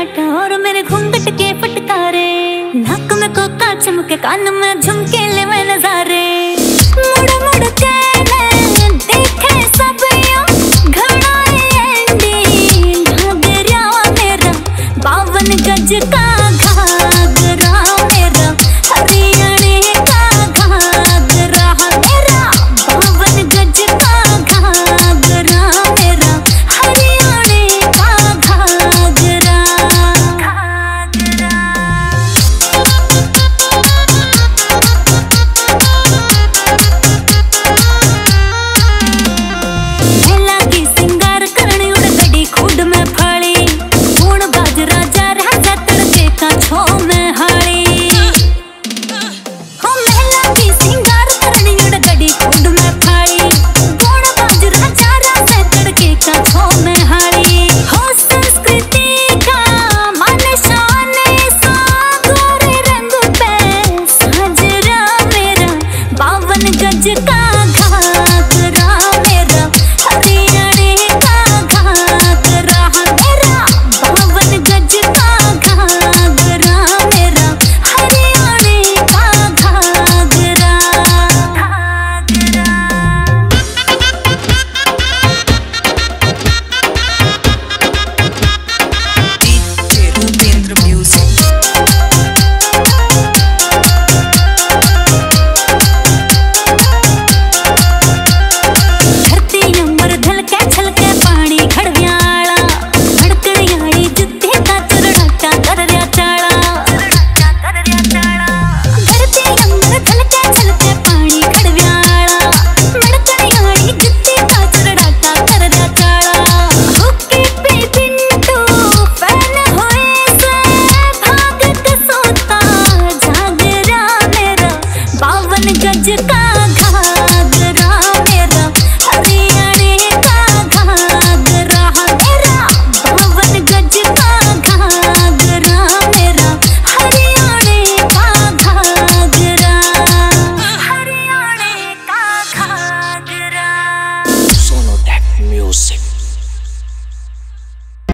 सन्नाटा और मेरे घूंघट के फटकारे, नाक में कोका चमके, कान में झुमके, ले मैं नजारा।